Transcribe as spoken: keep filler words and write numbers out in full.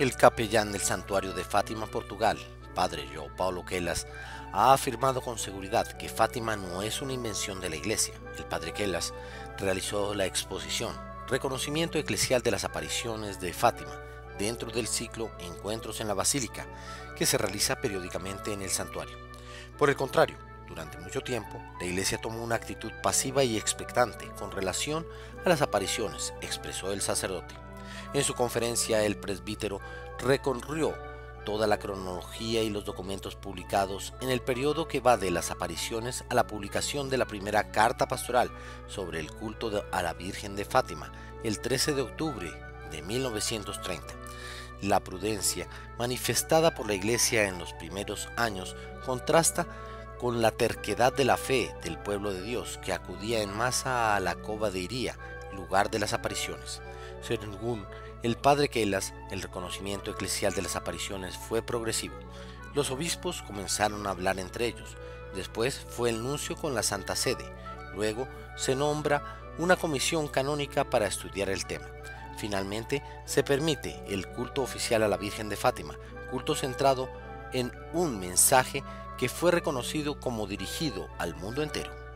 El capellán del Santuario de Fátima, Portugal, padre João Paulo Quelhas, ha afirmado con seguridad que Fátima no es una invención de la Iglesia. El padre Quelhas realizó la exposición Reconocimiento Eclesial de las Apariciones de Fátima dentro del ciclo Encuentros en la Basílica, que se realiza periódicamente en el santuario. Por el contrario, durante mucho tiempo, la Iglesia tomó una actitud pasiva y expectante con relación a las apariciones, expresó el sacerdote. En su conferencia, el presbítero recorrió toda la cronología y los documentos publicados en el periodo que va de las apariciones a la publicación de la primera carta pastoral sobre el culto de, a la Virgen de Fátima, el trece de octubre de mil novecientos treinta. La prudencia manifestada por la Iglesia en los primeros años contrasta con la terquedad de la fe del pueblo de Dios, que acudía en masa a la cova de Iría, lugar de las apariciones. Según el padre Quelhas, el reconocimiento eclesial de las apariciones fue progresivo. Los obispos comenzaron a hablar entre ellos, después fue el nuncio con la Santa Sede, luego se nombra una comisión canónica para estudiar el tema. Finalmente, se permite el culto oficial a la Virgen de Fátima, culto centrado en un mensaje que fue reconocido como dirigido al mundo entero.